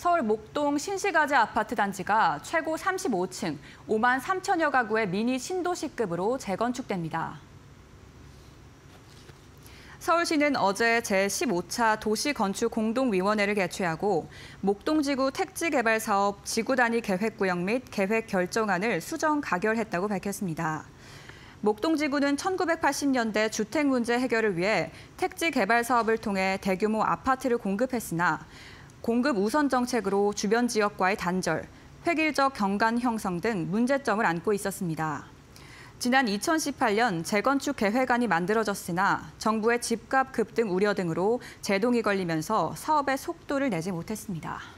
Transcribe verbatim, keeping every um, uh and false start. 서울 목동 신시가지 아파트 단지가 최고 삼십오 층, 오만 삼천여 가구의 미니 신도시급으로 재건축됩니다. 서울시는 어제 제십오 차 도시건축공동위원회를 개최하고 목동지구 택지개발사업 지구단위 계획구역 및 계획결정안을 수정 가결했다고 밝혔습니다. 목동지구는 천구백팔십 년대 주택 문제 해결을 위해 택지개발사업을 통해 대규모 아파트를 공급했으나 공급 우선 정책으로 주변 지역과의 단절, 획일적 경간 형성 등 문제점을 안고 있었습니다. 지난 이천십팔 년 재건축 계획안이 만들어졌으나 정부의 집값 급등 우려 등으로 제동이 걸리면서 사업의 속도를 내지 못했습니다.